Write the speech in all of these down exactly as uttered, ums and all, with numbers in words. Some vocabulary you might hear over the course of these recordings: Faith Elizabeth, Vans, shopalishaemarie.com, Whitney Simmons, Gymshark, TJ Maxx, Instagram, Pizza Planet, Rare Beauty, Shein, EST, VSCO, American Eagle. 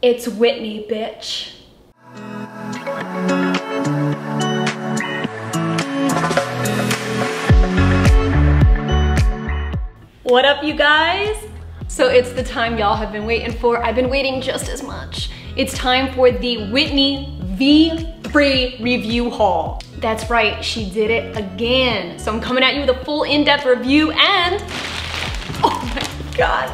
It's Whitney, bitch. What up, you guys? So it's the time y'all have been waiting for. I've been waiting just as much. It's time for the Whitney V three review haul. That's right, she did it again. So I'm coming at you with a full in-depth review and, oh my God,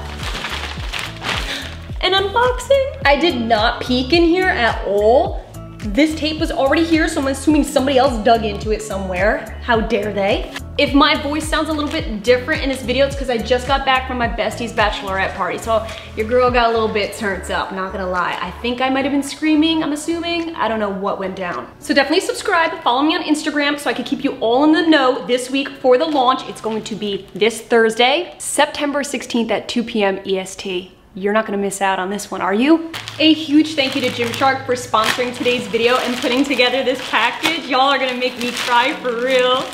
an unboxing. I did not peek in here at all. This tape was already here, so I'm assuming somebody else dug into it somewhere. How dare they? If my voice sounds a little bit different in this video, it's because I just got back from my bestie's bachelorette party. So your girl got a little bit turns up, not gonna lie. I think I might've been screaming, I'm assuming. I don't know what went down. So definitely subscribe, follow me on Instagram so I can keep you all in the know this week for the launch. It's going to be this Thursday, September sixteenth at two p m E S T. You're not gonna miss out on this one, are you? A huge thank you to Gymshark for sponsoring today's video and putting together this package. Y'all are gonna make me cry for real.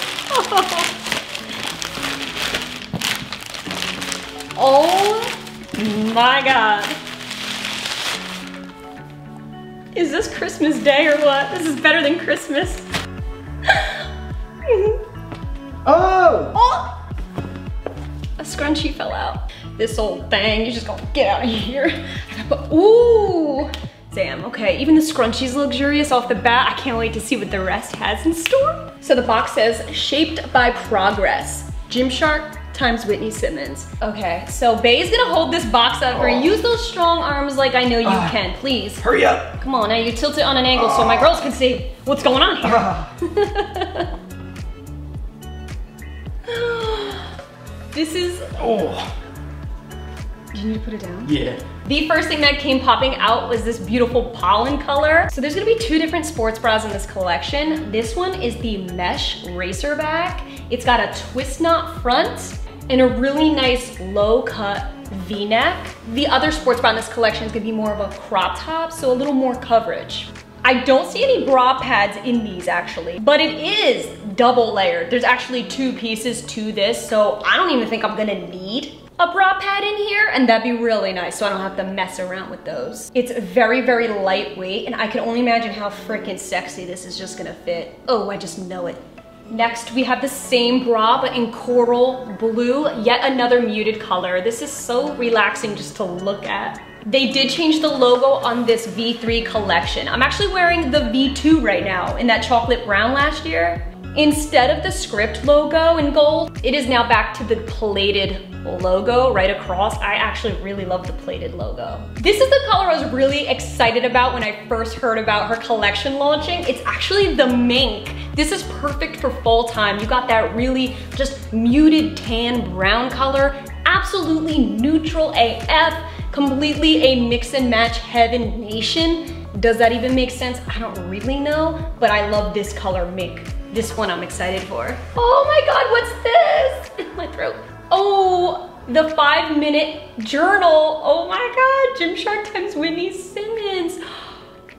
Oh my God. Is this Christmas Day or what? This is better than Christmas. Oh! Oh! A scrunchie fell out. This old thing, you're just gonna get out of here. Ooh, damn, okay. Even the scrunchie's luxurious off the bat. I can't wait to see what the rest has in store. So the box says, shaped by progress. Gymshark times Whitney Simmons. Okay, so Bae's gonna hold this box up for oh. Use those strong arms like I know you uh, can, please. Hurry up. Come on, now you tilt it on an angle uh, so my girls can see what's going on here. Uh. This is, oh. Do you need to put it down? Yeah. The first thing that came popping out was this beautiful pollen color. So there's gonna be two different sports bras in this collection. This one is the mesh racer back. It's got a twist knot front and a really nice low cut V-neck. The other sports bra in this collection is gonna be more of a crop top, so a little more coverage. I don't see any bra pads in these actually, but it is double layered. There's actually two pieces to this, so I don't even think I'm gonna need a bra pad in here, and that'd be really nice so I don't have to mess around with those. It's very, very lightweight, and I can only imagine how freaking sexy this is just gonna fit. Oh, I just know it. Next, we have the same bra, but in coral blue, yet another muted color. This is so relaxing just to look at. They did change the logo on this V three collection. I'm actually wearing the V two right now in that chocolate brown last year. Instead of the script logo in gold, it is now back to the plated logo right across. I actually really love the plated logo. This is the color I was really excited about when I first heard about her collection launching. It's actually the mink. This is perfect for fall time. You got that really just muted tan brown color, absolutely neutral A F, completely a mix and match heaven nation. Does that even make sense? I don't really know, but I love this color mink. This one I'm excited for. Oh my God, what's this? My throat. Oh, the five minute journal. Oh my God, Gymshark times Whitney Simmons.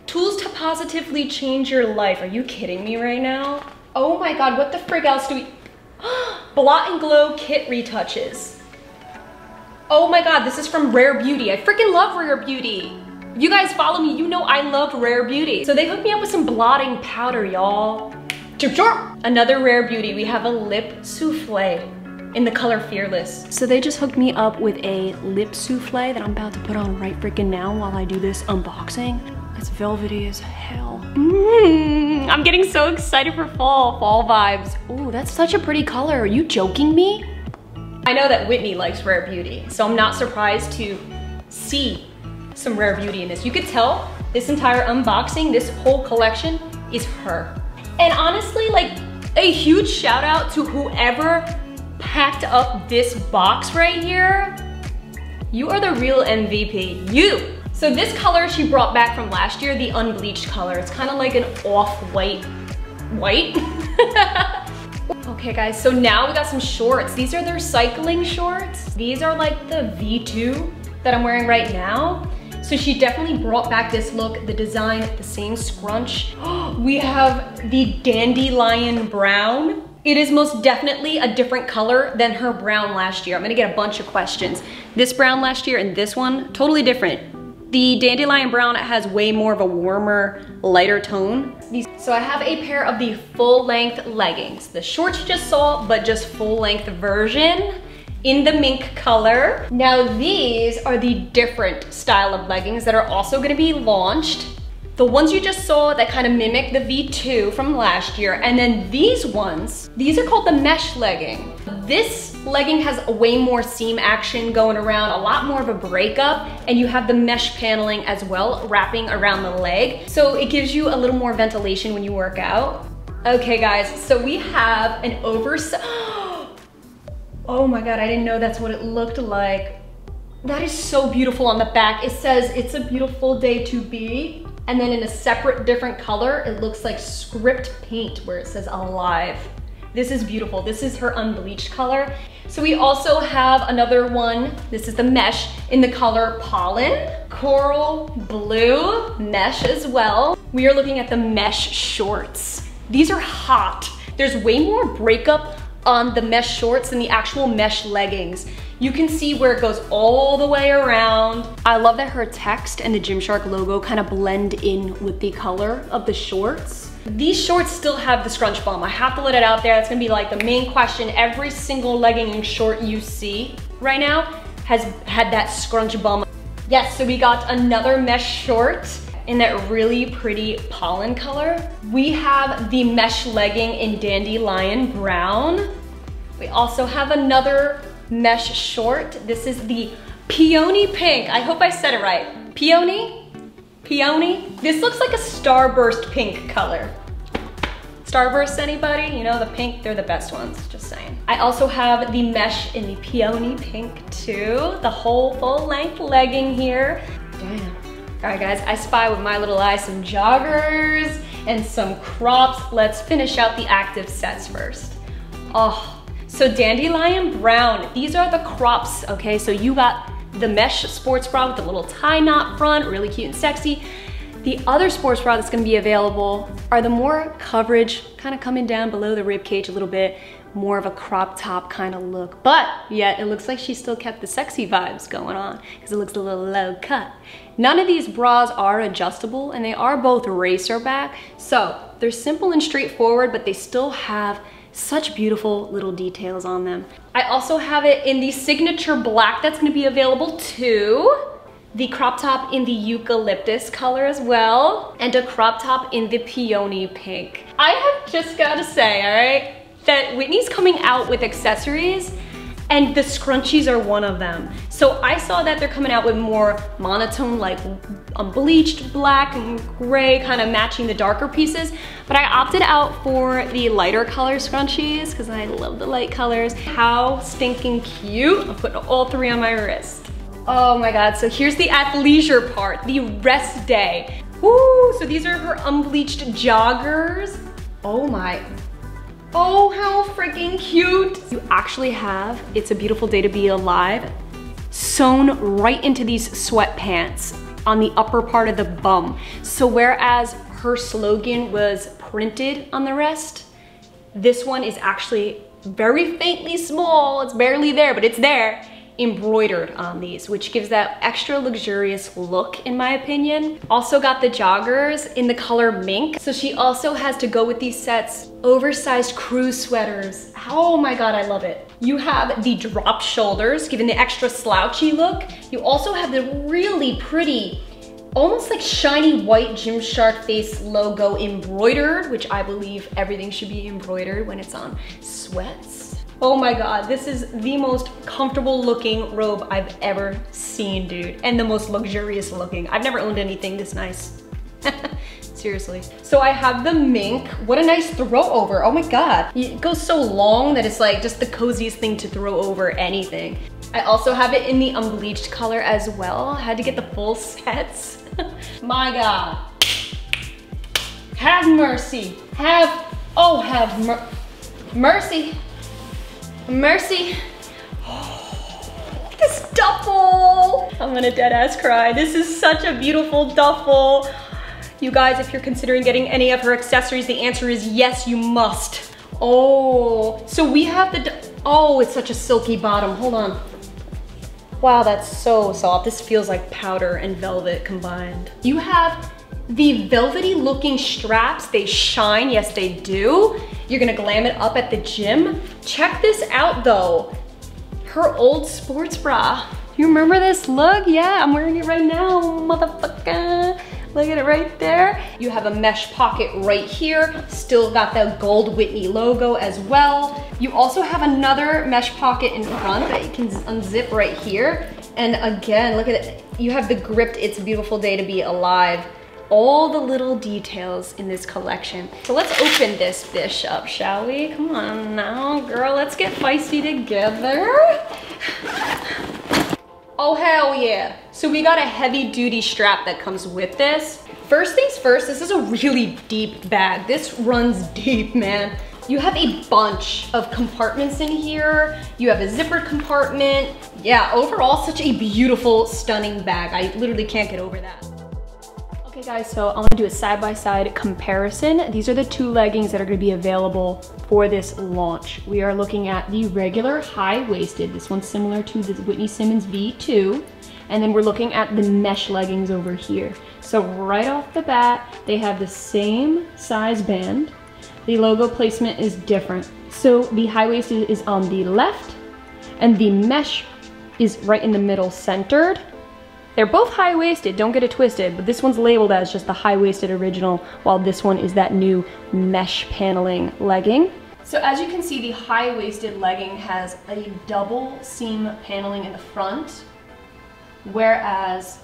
Tools to positively change your life. Are you kidding me right now? Oh my God, what the frig else do we? Blot and Glow Kit Retouches. Oh my God, this is from Rare Beauty. I freaking love Rare Beauty. If you guys follow me, you know I love Rare Beauty. So they hooked me up with some blotting powder, y'all. Gymshark! Another Rare Beauty, we have a lip souffle in the color Fearless. So they just hooked me up with a lip souffle that I'm about to put on right freaking now while I do this unboxing. It's velvety as hell. Mm, I'm getting so excited for fall, fall vibes. Ooh, that's such a pretty color, are you joking me? I know that Whitney likes Rare Beauty, so I'm not surprised to see some Rare Beauty in this. You could tell this entire unboxing, this whole collection is her. And honestly, like a huge shout out to whoever packed up this box right here. You are the real M V P, you. So this color she brought back from last year, the unbleached color. It's kind of like an off-white, white? white? Okay guys, so now we got some shorts. These are their cycling shorts. These are like the V two that I'm wearing right now. So she definitely brought back this look, the design, the same scrunch. We have the dandelion brown. It is most definitely a different color than her brown last year. I'm gonna get a bunch of questions. This brown last year and this one, totally different. The Dandelion Brown has way more of a warmer, lighter tone. So I have a pair of the full-length leggings. The shorts you just saw, but just full-length version in the mink color. Now these are the different style of leggings that are also gonna be launched. The ones you just saw that kind of mimic the V two from last year, and then these ones, these are called the mesh legging. This legging has way more seam action going around, a lot more of a breakup, and you have the mesh paneling as well wrapping around the leg, so it gives you a little more ventilation when you work out. Okay guys, so we have an oversized, oh my god, I didn't know that's what it looked like. That is so beautiful on the back. It says, "It's a beautiful day to be." And then in a separate different color, it looks like script paint where it says alive. This is beautiful. This is her unbleached color. So we also have another one. This is the mesh in the color pollen, coral blue mesh as well. We are looking at the mesh shorts. These are hot. There's way more breakup on the mesh shorts than the actual mesh leggings. You can see where it goes all the way around. I love that her text and the Gymshark logo kind of blend in with the color of the shorts. These shorts still have the scrunch bum. I have to let it out there. That's gonna be like the main question. Every single legging and short you see right now has had that scrunch bum. Yes, so we got another mesh short in that really pretty pollen color. We have the mesh legging in Dandelion Brown. We also have another mesh short. This is the peony pink. I hope I said it right. Peony? Peony? This looks like a starburst pink color. Starburst, anybody? You know, the pink, they're the best ones, just saying. I also have the mesh in the peony pink too. The whole full length legging here. Damn. All right guys, I spy with my little eye some joggers and some crops. Let's finish out the active sets first. Oh, so Dandelion Brown, these are the crops, okay? So you got the mesh sports bra with the little tie knot front, really cute and sexy. The other sports bra that's gonna be available are the more coverage, kind of coming down below the rib cage a little bit, more of a crop top kind of look. But yet it looks like she still kept the sexy vibes going on because it looks a little low cut. None of these bras are adjustable and they are both racer back. So they're simple and straightforward, but they still have such beautiful little details on them. I also have it in the signature black that's gonna be available too. The crop top in the eucalyptus color as well. And a crop top in the peony pink. I have just gotta say, all right, that Whitney's coming out with accessories and the scrunchies are one of them. So I saw that they're coming out with more monotone, like um, bleached black and gray, kind of matching the darker pieces. But I opted out for the lighter color scrunchies because I love the light colors. How stinking cute. I'm putting all three on my wrist. Oh my God, so here's the athleisure part, the rest day. Woo, so these are her unbleached joggers. Oh my. Oh, how freaking cute. You actually have It's a Beautiful Day to Be Alive sewn right into these sweatpants on the upper part of the bum. So whereas her slogan was printed on the rest, this one is actually very faintly small. It's barely there, but it's there, embroidered on these, which gives that extra luxurious look in my opinion. Also got the joggers in the color mink. So she also has to go with these sets, oversized crew sweaters. Oh my God, I love it. You have the drop shoulders, giving the extra slouchy look. You also have the really pretty, almost like shiny white Gymshark face logo embroidered, which I believe everything should be embroidered when it's on sweats. Oh my God, this is the most comfortable looking robe I've ever seen, dude. And the most luxurious looking. I've never owned anything this nice. Seriously. So I have the mink. What a nice throw over. Oh my God. It goes so long that it's like just the coziest thing to throw over anything. I also have it in the unbleached color as well. I had to get the full sets. My God. Have mercy. Have, oh, have mer mercy. Mercy. Oh, look at this duffel. I'm gonna dead ass cry. This is such a beautiful duffel. You guys, if you're considering getting any of her accessories, the answer is yes, you must. Oh, so we have the, oh, it's such a silky bottom. Hold on. Wow, that's so soft. This feels like powder and velvet combined. You have the velvety looking straps. They shine, yes they do. You're gonna glam it up at the gym. Check this out though. Her old sports bra. You remember this look? Yeah, I'm wearing it right now, motherfucker. Look at it right there. You have a mesh pocket right here. Still got the gold Whitney logo as well. You also have another mesh pocket in front that you can unzip right here. And again, look at it. You have the gripped It's a Beautiful Day to Be Alive. All the little details in this collection. So let's open this bitch up, shall we? Come on now, girl, let's get feisty together. Oh, hell yeah. So we got a heavy duty strap that comes with this. First things first, this is a really deep bag. This runs deep, man. You have a bunch of compartments in here. You have a zippered compartment. Yeah, overall, such a beautiful, stunning bag. I literally can't get over that. Hey guys, so I'm gonna do a side-by-side comparison. These are the two leggings that are gonna be available for this launch. We are looking at the regular high-waisted. This one's similar to the Whitney Simmons V two. And then we're looking at the mesh leggings over here. So right off the bat, they have the same size band. The logo placement is different. So the high-waisted is on the left and the mesh is right in the middle, centered. They're both high-waisted, don't get it twisted, but this one's labeled as just the high-waisted original, while this one is that new mesh paneling legging. So as you can see, the high-waisted legging has a double seam paneling in the front, whereas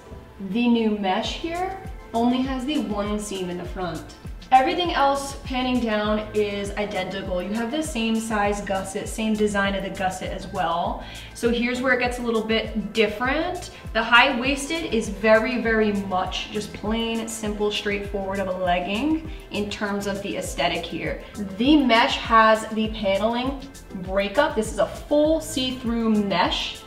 the new mesh here only has the one seam in the front. Everything else panning down is identical. You have the same size gusset, same design of the gusset as well. So here's where it gets a little bit different. The high-waisted is very, very much just plain, simple, straightforward of a legging in terms of the aesthetic here. The mesh has the paneling breakup. This is a full see-through mesh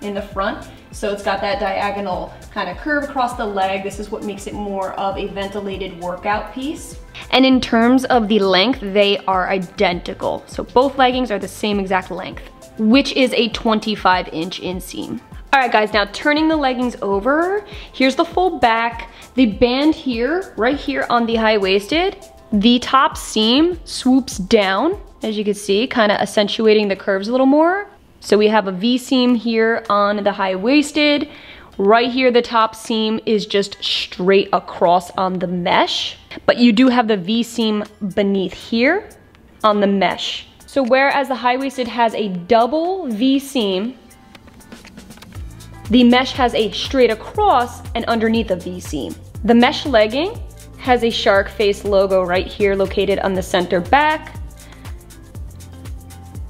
in the front. So it's got that diagonal kind of curve across the leg. This is what makes it more of a ventilated workout piece. And in terms of the length, they are identical. So both leggings are the same exact length, which is a twenty-five inch inseam. All right guys, now turning the leggings over, here's the full back. The band here, right here on the high-waisted, the top seam swoops down, as you can see, kind of accentuating the curves a little more. So we have a V-seam here on the high-waisted. Right here, the top seam is just straight across on the mesh, but you do have the V-seam beneath here on the mesh. So whereas the high-waisted has a double V-seam, the mesh has a straight across and underneath a V-seam. The mesh legging has a shark face logo right here located on the center back.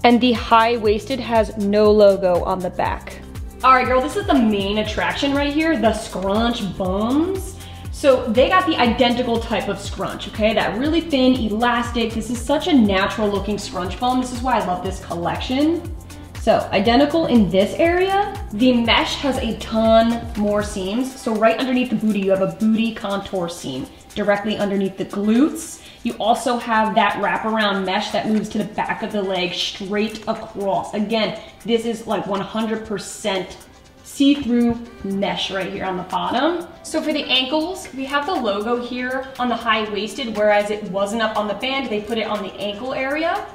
And the high-waisted has no logo on the back. All right, girl, this is the main attraction right here, the scrunch bums. So they got the identical type of scrunch, okay? That really thin, elastic. This is such a natural looking scrunch bum. This is why I love this collection. So identical in this area. The mesh has a ton more seams. So right underneath the booty, you have a booty contour seam directly underneath the glutes. You also have that wraparound mesh that moves to the back of the leg straight across. Again, this is like one hundred percent see-through mesh right here on the bottom. So for the ankles, we have the logo here on the high-waisted, whereas it wasn't up on the band, they put it on the ankle area.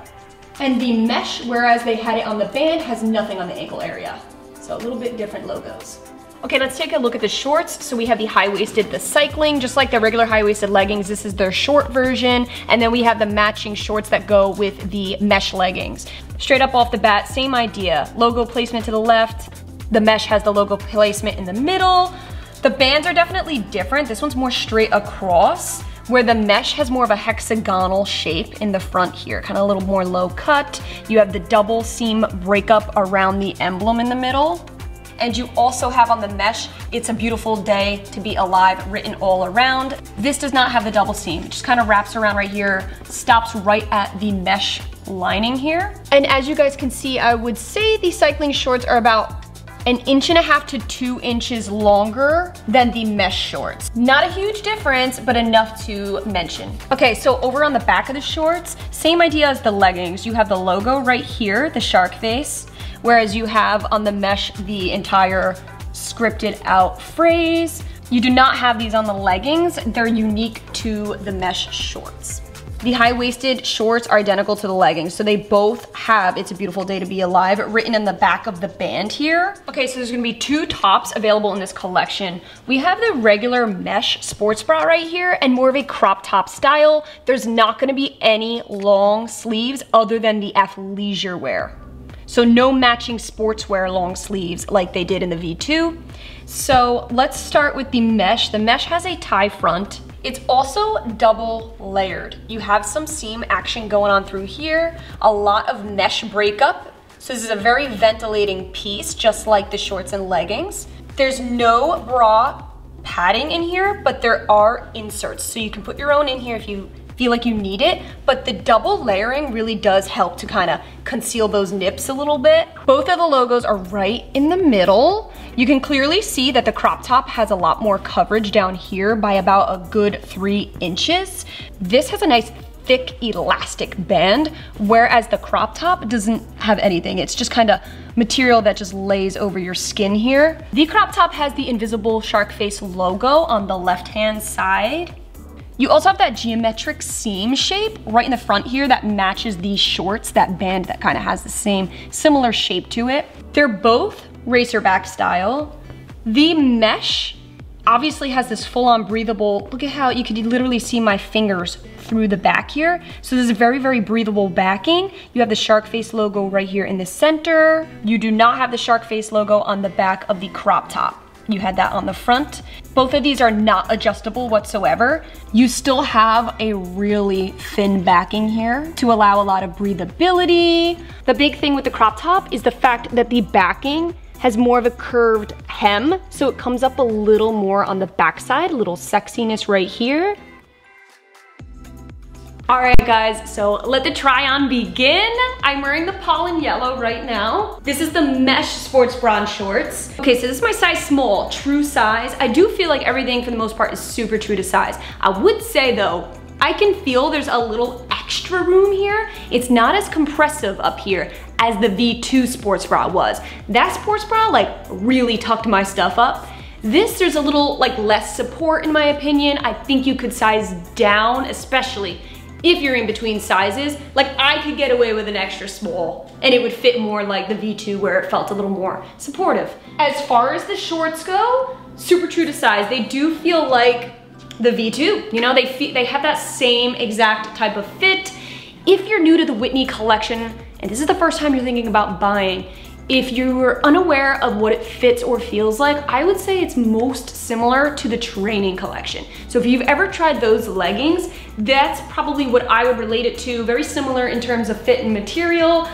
And the mesh, whereas they had it on the band, has nothing on the ankle area. So a little bit different logos. Okay, let's take a look at the shorts. So we have the high-waisted, the cycling, just like the regular high-waisted leggings, this is their short version. And then we have the matching shorts that go with the mesh leggings. Straight up off the bat, same idea. Logo placement to the left. The mesh has the logo placement in the middle. The bands are definitely different. This one's more straight across, where the mesh has more of a hexagonal shape in the front here, kind of a little more low cut. You have the double seam breakup around the emblem in the middle. And you also have on the mesh, It's a Beautiful Day to Be Alive written all around. This does not have the double seam. It just kind of wraps around right here, stops right at the mesh lining here. And as you guys can see, I would say the cycling shorts are about an inch and a half to two inches longer than the mesh shorts. Not a huge difference, but enough to mention. Okay, so over on the back of the shorts, same idea as the leggings. You have the logo right here, the shark face. whereas you have on the mesh the entire scripted out phrase. You do not have these on the leggings. They're unique to the mesh shorts. The high-waisted shorts are identical to the leggings, so they both have "It's a Beautiful Day to Be Alive" written in the back of the band here. Okay, so there's gonna be two tops available in this collection. We have the regular mesh sports bra right here and more of a crop top style. There's not gonna be any long sleeves other than the athleisure wear. So no matching sportswear long sleeves like they did in the V two. So let's start with the mesh. The mesh has a tie front. It's also double layered. You have some seam action going on through here, a lot of mesh breakup. So this is a very ventilating piece, just like the shorts and leggings. There's no bra padding in here, but there are inserts. So you can put your own in here if you feel like you need it, but the double layering really does help to kind of conceal those nips a little bit. Both of the logos are right in the middle. You can clearly see that the crop top has a lot more coverage down here by about a good three inches. This has a nice thick elastic band, whereas the crop top doesn't have anything. It's just kind of material that just lays over your skin here. The crop top has the invisible shark face logo on the left-hand side. You also have that geometric seam shape right in the front here that matches these shorts, that band that kind of has the same similar shape to it. They're both racerback style. The mesh obviously has this full-on breathable, look at how you could literally see my fingers through the back here. So this is a very, very breathable backing. You have the shark face logo right here in the center. You do not have the shark face logo on the back of the crop top. You had that on the front. Both of these are not adjustable whatsoever. You still have a really thin backing here to allow a lot of breathability. The big thing with the crop top is the fact that the backing has more of a curved hem, so it comes up a little more on the backside, a little sexiness right here. All right guys, so let the try on begin. I'm wearing the pollen yellow right now. This is the mesh sports bra and shorts. Okay, so this is my size small, true size. I do feel like everything for the most part is super true to size. I would say though, I can feel there's a little extra room here. It's not as compressive up here as the V two sports bra was. That sports bra like really tucked my stuff up. This, there's a little like less support in my opinion. I think you could size down, especially if you're in between sizes. Like I could get away with an extra small and it would fit more like the V two where it felt a little more supportive. As far as the shorts go, super true to size. They do feel like the V two, you know, they, feel, they have that same exact type of fit. If you're new to the Whitney collection, and this is the first time you're thinking about buying, if you were unaware of what it fits or feels like, I would say it's most similar to the training collection. So if you've ever tried those leggings, that's probably what I would relate it to. Very similar in terms of fit and material,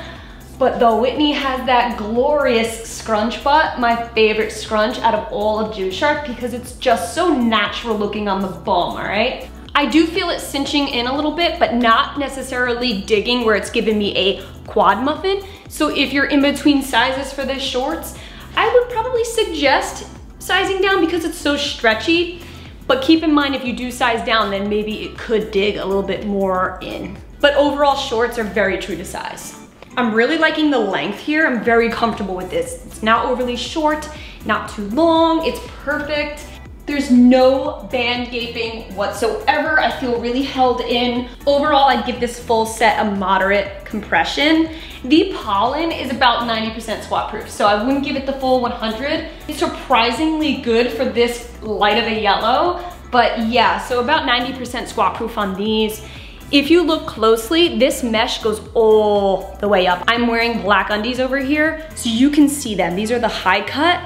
but the Whitney has that glorious scrunch butt, my favorite scrunch out of all of Gymshark because it's just so natural looking on the bum, all right? I do feel it cinching in a little bit, but not necessarily digging where it's giving me a quad muffin. So if you're in between sizes for the shorts, I would probably suggest sizing down because it's so stretchy. But keep in mind if you do size down, then maybe it could dig a little bit more in. But overall shorts are very true to size. I'm really liking the length here. I'm very comfortable with this. It's not overly short, not too long. It's perfect. There's no band gaping whatsoever. I feel really held in. Overall, I'd give this full set a moderate compression. The pollen is about ninety percent swat proof, so I wouldn't give it the full one hundred. It's surprisingly good for this light of a yellow, but yeah, so about ninety percent swat proof on these. If you look closely, this mesh goes all the way up. I'm wearing black undies over here, so you can see them. These are the high cut.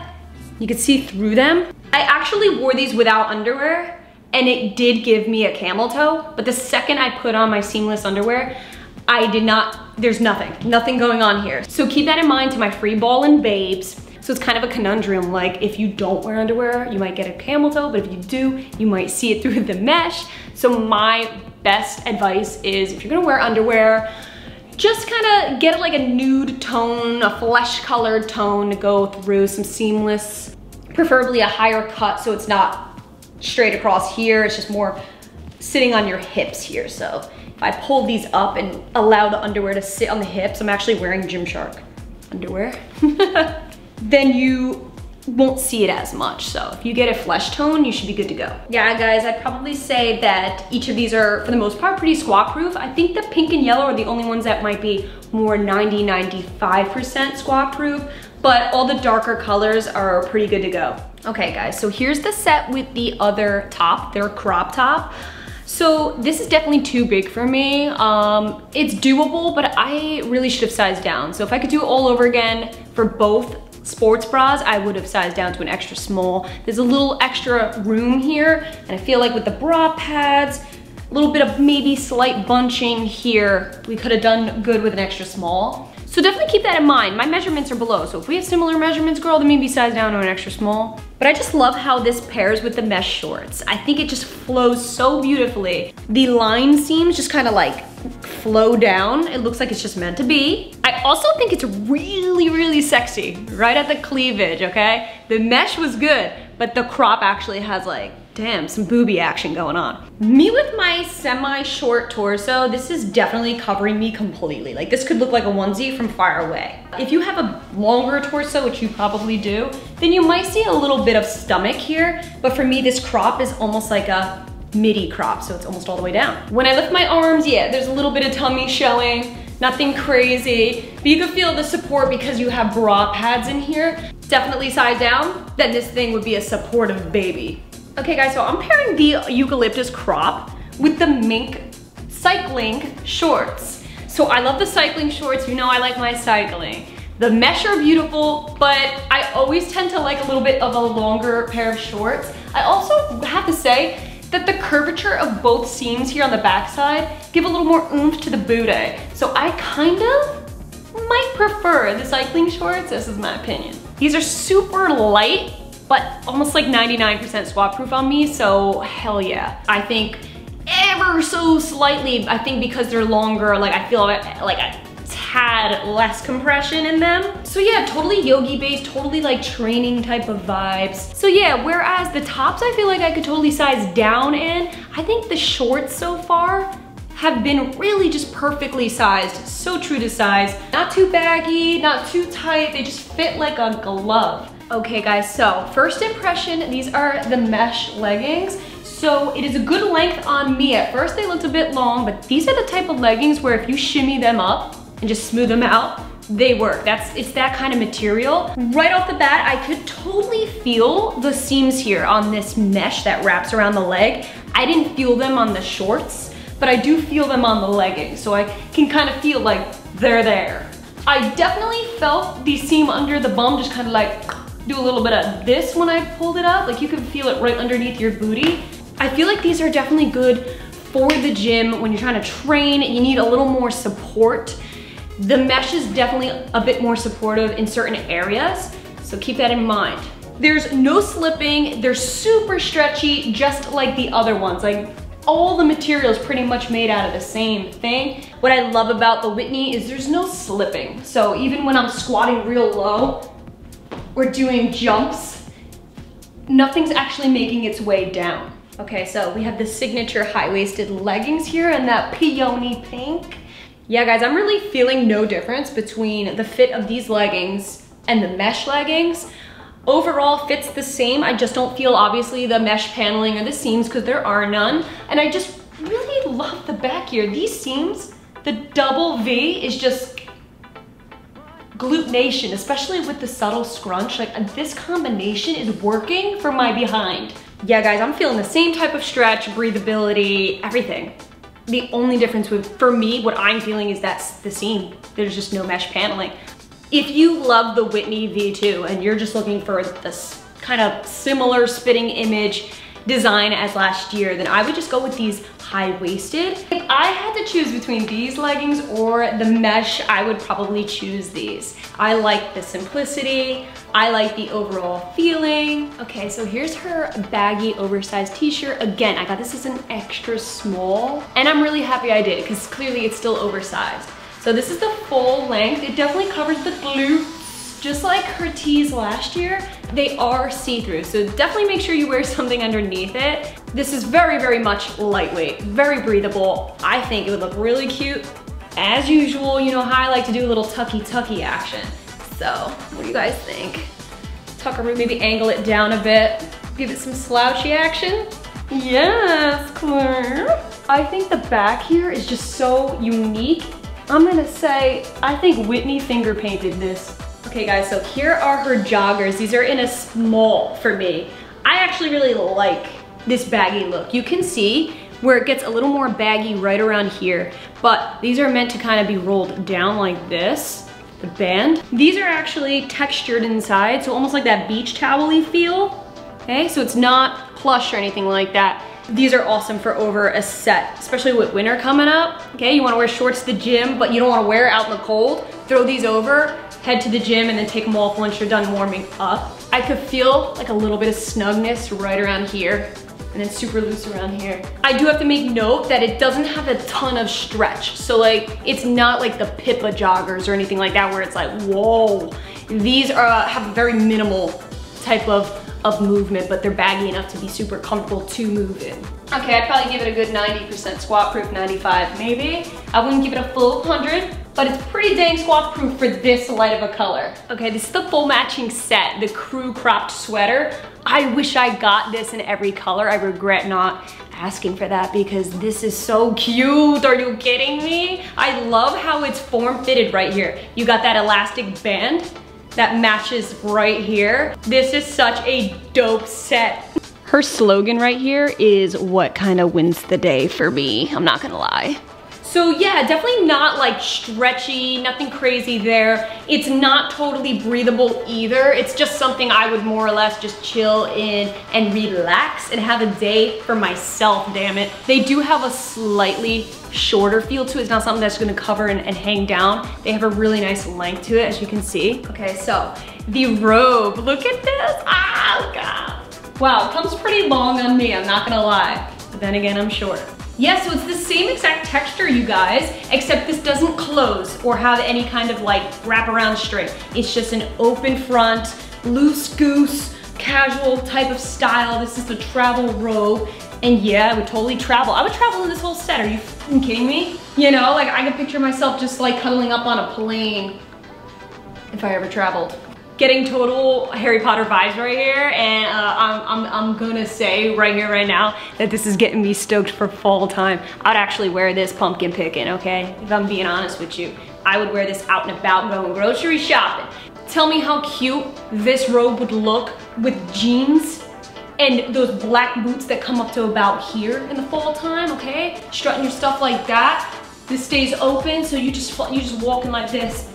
You can see through them. I actually wore these without underwear and it did give me a camel toe, but the second I put on my seamless underwear, I did not, there's nothing, nothing going on here. So keep that in mind to my free ball and babes. So it's kind of a conundrum, like if you don't wear underwear, you might get a camel toe, but if you do, you might see it through the mesh. So my best advice is if you're gonna wear underwear, just kind of get like a nude tone, a flesh colored tone to go through, some seamless, preferably a higher cut so it's not straight across here, it's just more sitting on your hips here. So if I pull these up and allow the underwear to sit on the hips, I'm actually wearing Gymshark. underwear, then you won't see it as much. So if you get a flesh tone, you should be good to go. Yeah, guys, I'd probably say that each of these are, for the most part, pretty squat proof. I think the pink and yellow are the only ones that might be more ninety, ninety-five percent squat proof, but all the darker colors are pretty good to go. Okay, guys, so here's the set with the other top, their crop top. So this is definitely too big for me. Um, it's doable, but I really should have sized down. So if I could do it all over again for both sports bras, I would have sized down to an extra small. There's a little extra room here, and I feel like with the bra pads, a little bit of maybe slight bunching here, we could have done good with an extra small. So definitely keep that in mind. My measurements are below, so if we have similar measurements, girl, then maybe size down to an extra small. But I just love how this pairs with the mesh shorts. I think it just flows so beautifully. The line seams just kind of like flow down. It looks like it's just meant to be. I also think it's really, really sexy, right at the cleavage, okay? The mesh was good, but the crop actually has like, damn, some boobie action going on. Me with my semi-short torso, this is definitely covering me completely. Like this could look like a onesie from far away. If you have a longer torso, which you probably do, then you might see a little bit of stomach here. But for me, this crop is almost like a midi crop, so it's almost all the way down. When I lift my arms, yeah, there's a little bit of tummy showing, nothing crazy. But you can feel the support because you have bra pads in here. Definitely side down, then this thing would be a supportive baby. Okay guys, so I'm pairing the eucalyptus crop with the mink cycling shorts. So I love the cycling shorts, you know I like my cycling. The mesh are beautiful, but I always tend to like a little bit of a longer pair of shorts. I also have to say that the curvature of both seams here on the backside give a little more oomph to the booty. So I kind of might prefer the cycling shorts, this is my opinion. These are super light, but almost like ninety-nine percent squat proof on me, so hell yeah. I think ever so slightly, I think because they're longer, like I feel like a tad less compression in them. So yeah, totally yogi based, totally like training type of vibes. So yeah, whereas the tops I feel like I could totally size down in, I think the shorts so far have been really just perfectly sized, so true to size. Not too baggy, not too tight, they just fit like a glove. Okay guys, so first impression, these are the mesh leggings. So it is a good length on me. At first they looked a bit long, but these are the type of leggings where if you shimmy them up and just smooth them out, they work. That's, it's that kind of material. Right off the bat, I could totally feel the seams here on this mesh that wraps around the leg. I didn't feel them on the shorts, but I do feel them on the leggings. So I can kind of feel like they're there. I definitely felt the seam under the bum just kind of like, do a little bit of this when I pulled it up. Like you can feel it right underneath your booty. I feel like these are definitely good for the gym. When you're trying to train, you need a little more support. The mesh is definitely a bit more supportive in certain areas, so keep that in mind. There's no slipping. They're super stretchy, just like the other ones. Like all the material is pretty much made out of the same thing. What I love about the Whitney is there's no slipping. So even when I'm squatting real low, we're doing jumps, nothing's actually making its way down. Okay, so we have the signature high-waisted leggings here and that peony pink. Yeah, guys, I'm really feeling no difference between the fit of these leggings and the mesh leggings. Overall, fits the same. I just don't feel, obviously, the mesh paneling or the seams because there are none. And I just really love the back here. These seams, the double V is just glute nation, especially with the subtle scrunch. Like this combination is working for my behind. Yeah guys, I'm feeling the same type of stretch, breathability, everything. The only difference with, for me, what I'm feeling is that's the seam. There's just no mesh paneling. If you love the Whitney V two and you're just looking for this kind of similar spitting image design as last year, then I would just go with these high-waisted. If I had to choose between these leggings or the mesh, I would probably choose these. I like the simplicity. I like the overall feeling. Okay, so here's her baggy oversized t-shirt. Again, I got this as an extra small, and I'm really happy I did because clearly it's still oversized. So this is the full length. It definitely covers the glutes. Just like her tees last year, they are see-through, so definitely make sure you wear something underneath it. This is very, very much lightweight, very breathable. I think it would look really cute. As usual, you know how I like to do a little tucky-tucky action. So what do you guys think? Tucker root, maybe angle it down a bit. Give it some slouchy action. Yes, Claire. I think the back here is just so unique. I'm gonna say, I think Whitney finger painted this. Okay guys, so here are her joggers. These are in a small for me. I actually really like this baggy look. You can see where it gets a little more baggy right around here, but these are meant to kind of be rolled down like this, the band. These are actually textured inside, so almost like that beach towel-y feel. Okay, so it's not plush or anything like that. These are awesome for over a set, especially with winter coming up. Okay, you wanna wear shorts to the gym, but you don't wanna wear it out in the cold. Throw these over, head to the gym, and then take them off once you're done warming up. I could feel like a little bit of snugness right around here, and then super loose around here. I do have to make note that it doesn't have a ton of stretch. So like, it's not like the Pippa joggers or anything like that where it's like, whoa. These are have a very minimal type of, of movement, but they're baggy enough to be super comfortable to move in. Okay, I'd probably give it a good ninety percent squat proof, ninety-five maybe. I wouldn't give it a full one hundred, but it's pretty dang squat proof for this light of a color. Okay, this is the full matching set, the crew cropped sweater. I wish I got this in every color. I regret not asking for that because this is so cute. Are you kidding me? I love how it's form fitted right here. You got that elastic band that matches right here. This is such a dope set. Her slogan right here is what kind of wins the day for me. I'm not gonna lie. So yeah, definitely not like stretchy, nothing crazy there. It's not totally breathable either. It's just something I would more or less just chill in and relax and have a day for myself, damn it. They do have a slightly shorter feel to it. It's not something that's gonna cover and, and hang down. They have a really nice length to it, as you can see. Okay, so the robe, look at this, ah, God. Wow, it comes pretty long on me, I'm not gonna lie. But then again, I'm short. Yeah, so it's the same exact texture, you guys, except this doesn't close or have any kind of like wraparound string. It's just an open front, loose goose, casual type of style. This is the travel robe. And yeah, I would totally travel. I would travel in this whole set. Are you fucking kidding me? You know, like I could picture myself just like cuddling up on a plane if I ever traveled. Getting total Harry Potter vibes right here, and uh, I'm, I'm, I'm gonna say right here, right now, that this is getting me stoked for fall time. I'd actually wear this pumpkin picking, okay? If I'm being honest with you. I would wear this out and about going grocery shopping. Tell me how cute this robe would look with jeans and those black boots that come up to about here in the fall time, okay? Strutting your stuff like that. This stays open, so you just, you just walking like this.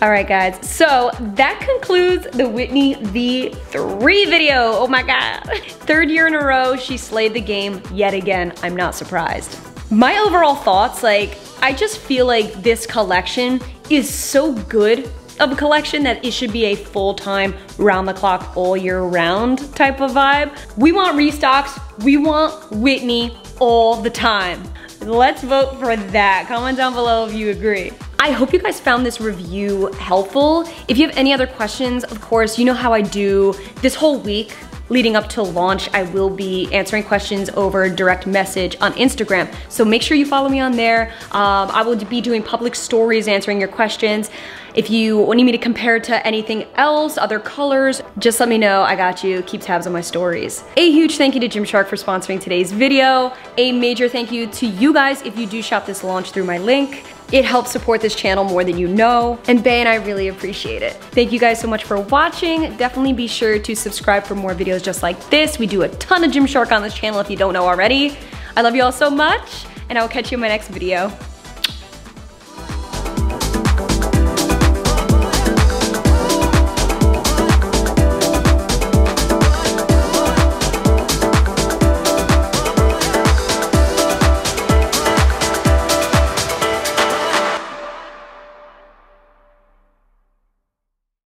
All right guys, so that concludes the Whitney V three video. Oh my God. Third year in a row, she slayed the game yet again. I'm not surprised. My overall thoughts, like, I just feel like this collection is so good of a collection that it should be a full-time, round-the-clock, all year round type of vibe. We want restocks, we want Whitney all the time. Let's vote for that. Comment down below if you agree. I hope you guys found this review helpful. If you have any other questions, of course, you know how I do. This whole week leading up to launch, I will be answering questions over direct message on Instagram. So make sure you follow me on there. Um, I will be doing public stories answering your questions. If you need me to compare to anything else, other colors, just let me know, I got you. Keep tabs on my stories. A huge thank you to Gymshark for sponsoring today's video. A major thank you to you guys if you do shop this launch through my link. It helps support this channel more than you know, and Bae and I really appreciate it. Thank you guys so much for watching. Definitely be sure to subscribe for more videos just like this. We do a ton of Gymshark on this channel if you don't know already. I love you all so much, and I will catch you in my next video.